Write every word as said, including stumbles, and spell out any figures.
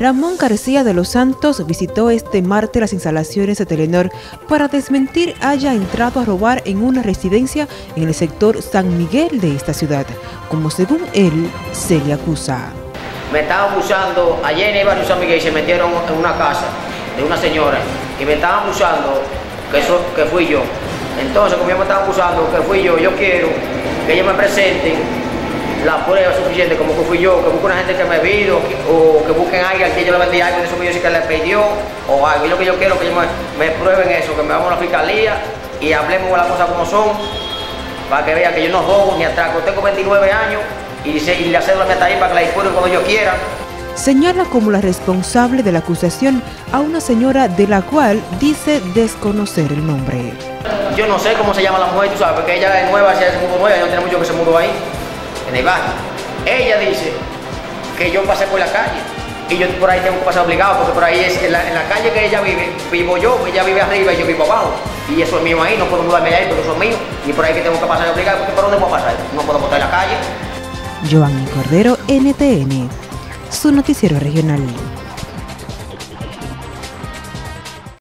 Ramón García de los Santos visitó este martes las instalaciones de Telenor para desmentir haya entrado a robar en una residencia en el sector San Miguel de esta ciudad, como según él se le acusa. Me estaban acusando, ayer en el barrio San Miguel se metieron en una casa de una señora y me estaban acusando que, eso, que fui yo. Entonces, como ya me estaban acusando que fui yo, yo quiero que ellos me presenten la prueba suficiente, como que fui yo, que busque una gente que me vio, o que busquen a alguien que yo le vendí algo de eso que yo sí que le pidió, o algo. Y lo que yo quiero que ellos me, me prueben eso, que me vamos a la fiscalía y hablemos de las cosas como son, para que vean que yo no robo ni atraco. Tengo veintinueve años y, y la cédula me está ahí para que la disponen cuando yo quiera. Señala como la responsable de la acusación a una señora de la cual dice desconocer el nombre. Yo no sé cómo se llama la mujer, tú sabes, porque ella es nueva, si ella se mudó nueva, yo no tiene mucho que se mudó ahí. En el barrio. Ella dice que yo pasé por la calle y yo por ahí tengo que pasar obligado porque por ahí es en la, en la calle que ella vive, vivo yo, ella vive arriba y yo vivo abajo. Y eso es mío ahí, no puedo mudarme ahí porque eso es mío y por ahí que tengo que pasar obligado porque ¿por dónde puedo pasar? No puedo botar en la calle. Yoani Cordero, N T N, su noticiero regional.